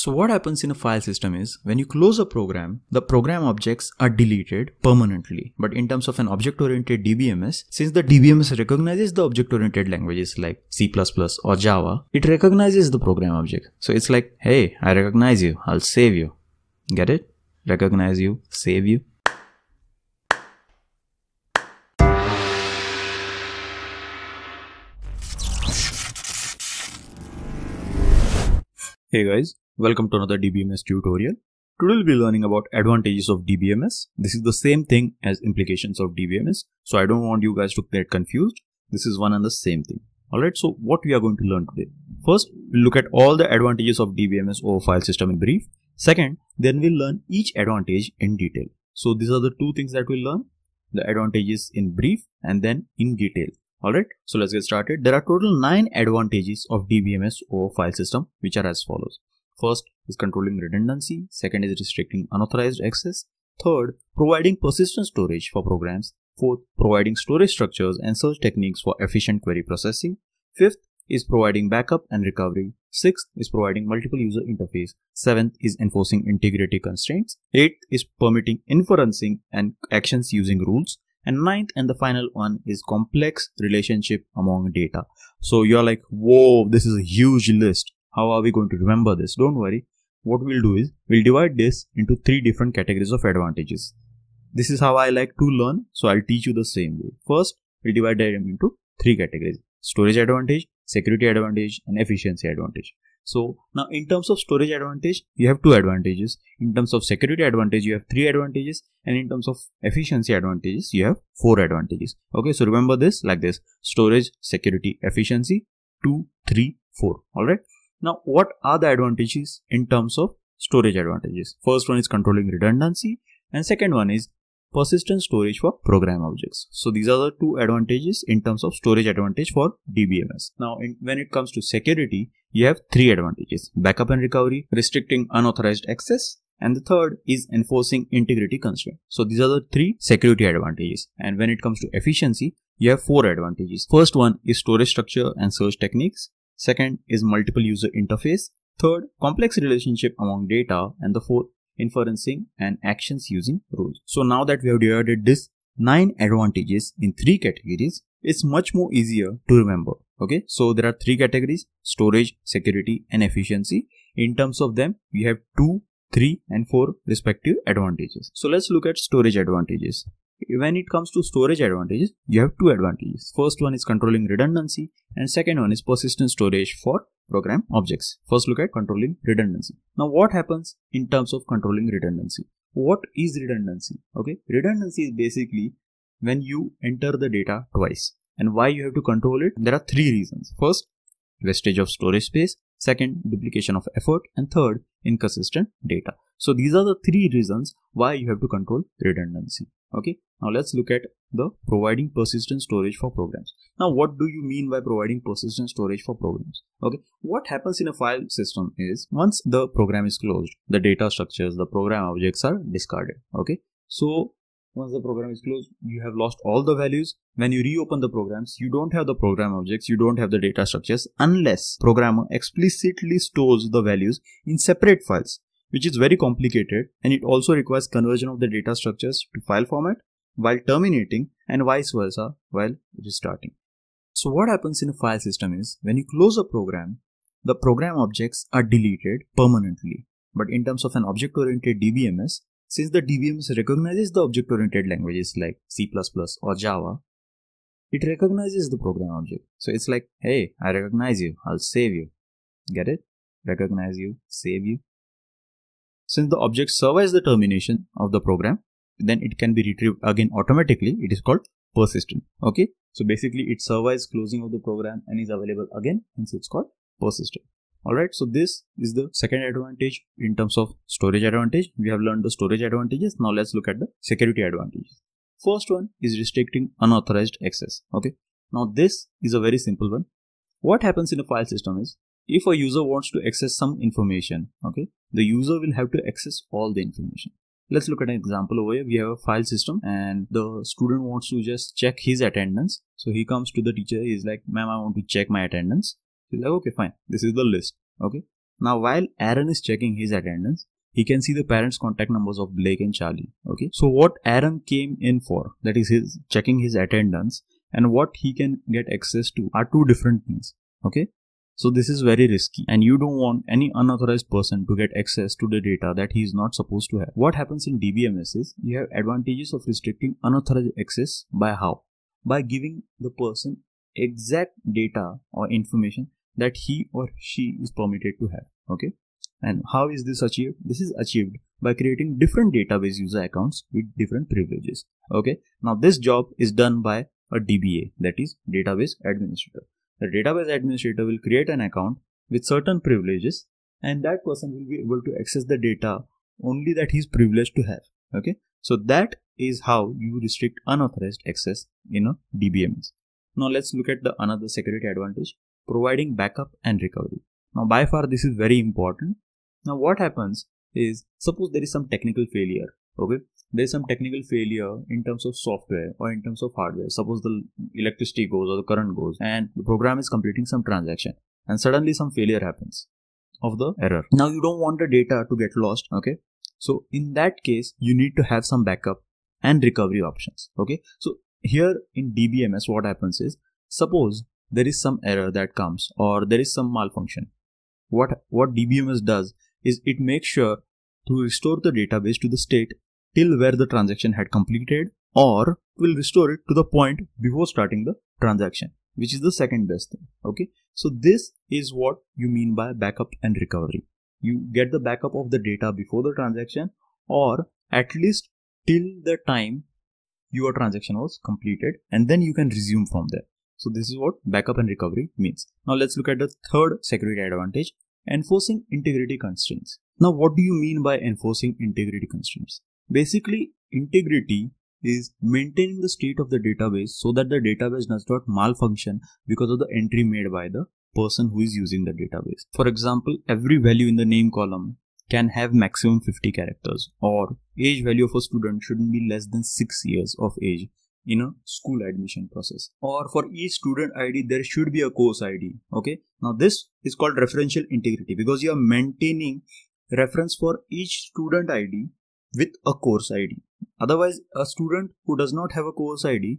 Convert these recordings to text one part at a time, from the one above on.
So what happens in a file system is, when you close a program, the program objects are deleted permanently. But in terms of an object-oriented DBMS, since the DBMS recognizes the object-oriented languages like C++ or Java, it recognizes the program object. So it's like, hey, I recognize you, I'll save you. Get it? Recognize you, save you. Hey guys, welcome to another DBMS tutorial. Today we'll be learning about advantages of DBMS. This is the same thing as implications of DBMS. So I don't want you guys to get confused. This is one and the same thing. Alright, so what we are going to learn today. First, we'll look at all the advantages of DBMS over file system in brief. Second, then we'll learn each advantage in detail. So these are the two things that we'll learn. The advantages in brief and then in detail. Alright, so let's get started. There are total 9 advantages of DBMS over file system, which are as follows. First is controlling redundancy. Second is restricting unauthorized access. Third, providing persistent storage for programs. Fourth, providing storage structures and search techniques for efficient query processing. Fifth is providing backup and recovery. Sixth is providing multiple user interface. Seventh is enforcing integrity constraints. Eighth is permitting inferencing and actions using rules. And ninth and the final one is complex relationship among data. So you're like, whoa, this is a huge list. How are we going to remember this? Don't worry. What we'll do is we'll divide this into 3 different categories of advantages. This is how I like to learn. So I'll teach you the same way. First, we'll divide them into 3 categories: storage advantage, security advantage, and efficiency advantage. So now in terms of storage advantage, you have 2 advantages. In terms of security advantage, you have 3 advantages. And in terms of efficiency advantages, you have 4 advantages. Okay, so remember this like this: storage, security, efficiency, 2, 3, 4. All right. Now, what are the advantages in terms of storage advantages? First one is controlling redundancy. And second one is persistent storage for program objects. So these are the 2 advantages in terms of storage advantage for DBMS. Now, when it comes to security, you have 3 advantages: backup and recovery, restricting unauthorized access, and the third is enforcing integrity constraint. So these are the 3 security advantages. And when it comes to efficiency, you have 4 advantages. First one is storage structure and search techniques. Second is multiple user interface. Third, complex relationship among data. And the fourth, inferencing and actions using rules. So now that we have divided this 9 advantages in 3 categories, it's much more easier to remember. Okay, so there are 3 categories: storage, security, and efficiency. In terms of them, we have 2, 3, and 4 respective advantages. So let's look at storage advantages. When it comes to storage advantages, you have 2 advantages. First one is controlling redundancy, and second one is persistent storage for program objects. First, look at controlling redundancy. Now, what happens in terms of controlling redundancy? What is redundancy? Okay, redundancy is basically when you enter the data twice. And why you have to control it? There are 3 reasons. First, wastage of storage space. Second, duplication of effort. And third, inconsistent data. So these are the 3 reasons why you have to control redundancy. Okay, now let's look at the providing persistent storage for programs. Now, what do you mean by providing persistent storage for programs? Okay, what happens in a file system is, once the program is closed, the data structures, the program objects are discarded. Okay, so once the program is closed, you have lost all the values. When you reopen the programs, you don't have the program objects, you don't have the data structures, unless programmer explicitly stores the values in separate files, which is very complicated, and it also requires conversion of the data structures to file format while terminating and vice versa while restarting. So what happens in a file system is, when you close a program, the program objects are deleted permanently. But in terms of an object-oriented DBMS, since the DBMS recognizes the object-oriented languages like C++ or Java, it recognizes the program object. So it's like, hey, I recognize you, I'll save you. Get it? Recognize you, save you. Since the object survives the termination of the program, then it can be retrieved again automatically. It is called persistent. Okay, so basically it survives closing of the program and is available again, and so it's called persistent. Alright, so this is the second advantage in terms of storage advantage. We have learned the storage advantages. Now let's look at the security advantages. First one is restricting unauthorized access. Okay, now this is a very simple one. What happens in a file system is, if a user wants to access some information, okay, the user will have to access all the information. Let's look at an example over here. We have a file system and the student wants to just check his attendance. So he comes to the teacher, he's like, ma'am, I want to check my attendance. He's like, okay, fine. This is the list. Okay. Now while Aaron is checking his attendance, he can see the parents' contact numbers of Blake and Charlie. Okay, so what Aaron came in for, that is his checking his attendance, and what he can get access to are two different things. Okay, so this is very risky and you don't want any unauthorized person to get access to the data that he is not supposed to have. What happens in DBMS is you have advantages of restricting unauthorized access by how? By giving the person exact data or information that he or she is permitted to have. Okay. And how is this achieved? This is achieved by creating different database user accounts with different privileges. Okay. Now this job is done by a DBA, that is database administrator. The database administrator will create an account with certain privileges, and that person will be able to access the data only that he is privileged to have. Okay. So that is how you restrict unauthorized access in a DBMS. Now let's look at the another security advantage, providing backup and recovery. Now by far this is very important. Now what happens is, suppose there is some technical failure. Okay, there is some technical failure in terms of software or in terms of hardware. Suppose the electricity goes or the current goes and the program is completing some transaction and suddenly some failure happens of the error. Now you don't want the data to get lost. Okay, so in that case you need to have some backup and recovery options. Okay, so here in DBMS what happens is, suppose there is some error that comes or there is some malfunction. What DBMS does is it makes sure to restore the database to the state till where the transaction had completed, or will restore it to the point before starting the transaction, which is the second best thing. Okay, so this is what you mean by backup and recovery. You get the backup of the data before the transaction, or at least till the time your transaction was completed, and then you can resume from there. So this is what backup and recovery means. Now let's look at the third security advantage, enforcing integrity constraints. Now what do you mean by enforcing integrity constraints? Basically, integrity is maintaining the state of the database so that the database does not malfunction because of the entry made by the person who is using the database. For example, every value in the name column can have maximum 50 characters, or age value of a student shouldn't be less than 6 years of age in a school admission process, or for each student ID there should be a course ID. Okay, now this is called referential integrity because you are maintaining reference for each student ID with a course ID. Otherwise, a student who does not have a course ID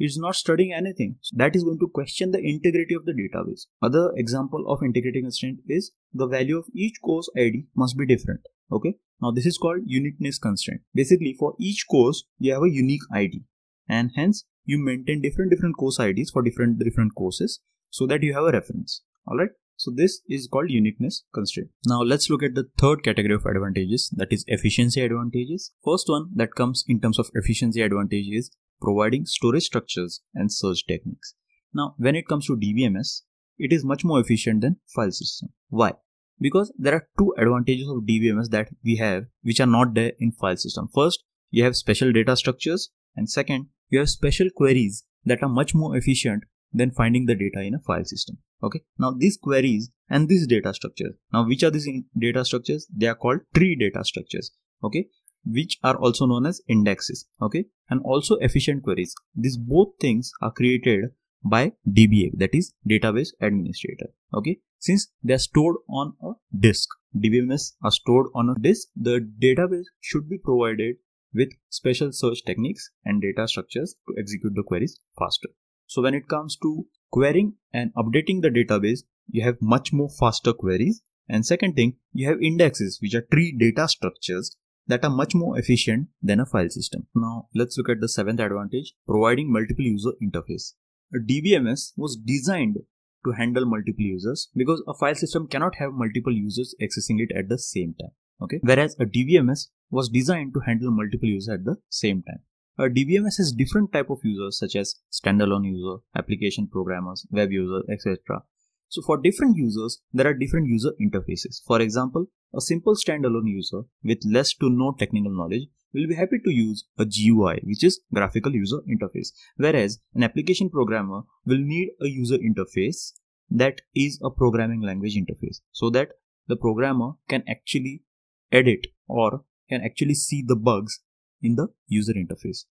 is not studying anything, so that is going to question the integrity of the database. Other example of integrity constraint is the value of each course ID must be different. Okay, now this is called uniqueness constraint. Basically, for each course you have a unique ID, and hence you maintain different course IDs for different courses so that you have a reference. Alright, so this is called uniqueness constraint. Now let's look at the third category of advantages, that is efficiency advantages. First one that comes in terms of efficiency advantage is providing storage structures and search techniques. Now when it comes to DBMS, it is much more efficient than file system. Why? Because there are two advantages of DBMS that we have which are not there in file system. First, you have special data structures, and second, you have special queries that are much more efficient than finding the data in a file system. Okay, now these queries and these data structures, now which are these data structures? They are called tree data structures, okay, which are also known as indexes, okay, and also efficient queries. These both things are created by DBA, that is database administrator. Okay, since they are stored on a disk, DBMS are stored on a disk, the database should be provided with special search techniques and data structures to execute the queries faster. So when it comes to querying and updating the database, you have much more faster queries, and second thing, you have indexes which are tree data structures that are much more efficient than a file system. Now let's look at the seventh advantage, providing multiple user interface. A DBMS was designed to handle multiple users because a file system cannot have multiple users accessing it at the same time. Okay, whereas a DBMS was designed to handle multiple users at the same time. A DBMS has different type of users such as standalone user, application programmers, web users, etc. So for different users, there are different user interfaces. For example, a simple standalone user with less to no technical knowledge will be happy to use a GUI, which is graphical user interface. Whereas an application programmer will need a user interface that is a programming language interface, so that the programmer can actually edit or can actually see the bugs in the user interface.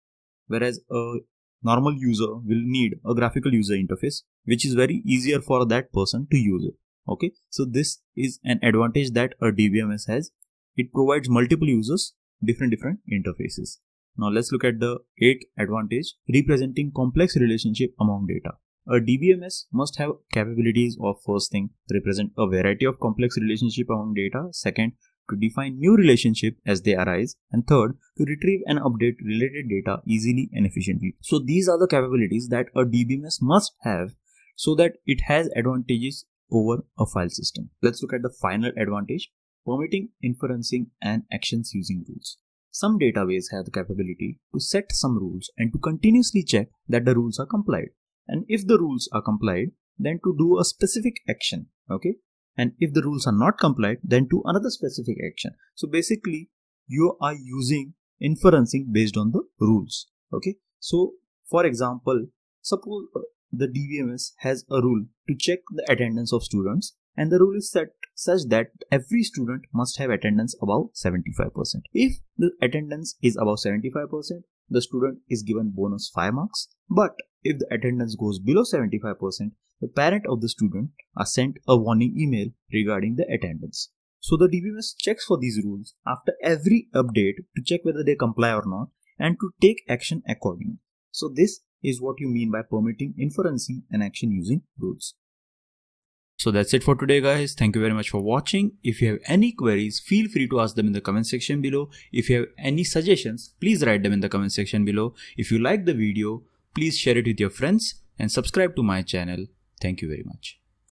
Whereas a normal user will need a graphical user interface, which is very easier for that person to use it. Okay, so this is an advantage that a DBMS has. It provides multiple users different interfaces. Now let's look at the 8th advantage, representing complex relationship among data. A DBMS must have capabilities of, first thing, represent a variety of complex relationship among data. Second, to define new relationship as they arise, and third, to retrieve and update related data easily and efficiently. So these are the capabilities that a DBMS must have so that it has advantages over a file system. Let's look at the final advantage, permitting inferencing and actions using rules. Some databases have the capability to set some rules and to continuously check that the rules are complied. And if the rules are complied, then to do a specific action. Okay. And if the rules are not complied, then to another specific action. So basically, you are using inferencing based on the rules. Okay. So for example, suppose the DBMS has a rule to check the attendance of students, and the rule is set such that every student must have attendance above 75%. If the attendance is above 75%, the student is given bonus 5 marks. But if the attendance goes below 75%, the parent of the student are sent a warning email regarding the attendance. So the DBMS checks for these rules after every update to check whether they comply or not and to take action accordingly. So this is what you mean by permitting inferencing and action using rules. So that's it for today, guys. Thank you very much for watching. If you have any queries, feel free to ask them in the comment section below. If you have any suggestions, please write them in the comment section below. If you like the video, please share it with your friends and subscribe to my channel. Thank you very much.